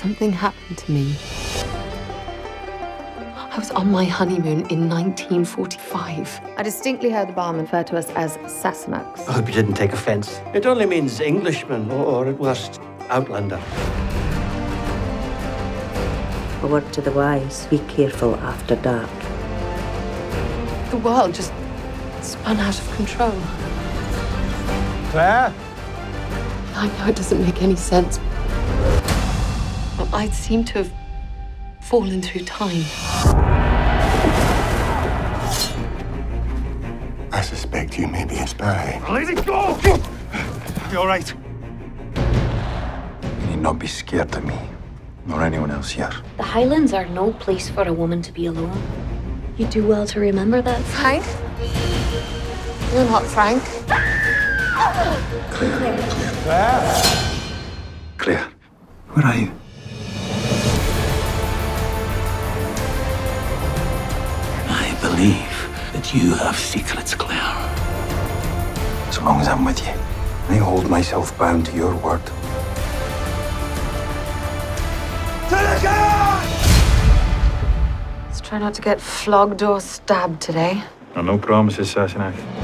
Something happened to me. I was on my honeymoon in 1945. I distinctly heard the barman refer to us as Sassenachs. I hope you didn't take offense. It only means Englishman, or at worst, Outlander. A word to the wise, be careful after dark. The world just spun out of control. Claire? I know it doesn't make any sense. I seem to have fallen through time. I suspect you may be a spy. Let it go! You're all right. You need not be scared of me, nor anyone else here. The Highlands are no place for a woman to be alone. You do well to remember that. Frank? You're not Frank. Claire. Claire. Claire. Claire. Where are you? I believe that you have secrets, Claire. As long as I'm with you, I hold myself bound to your word. To the car! Let's try not to get flogged or stabbed today. No promises, Sassenach.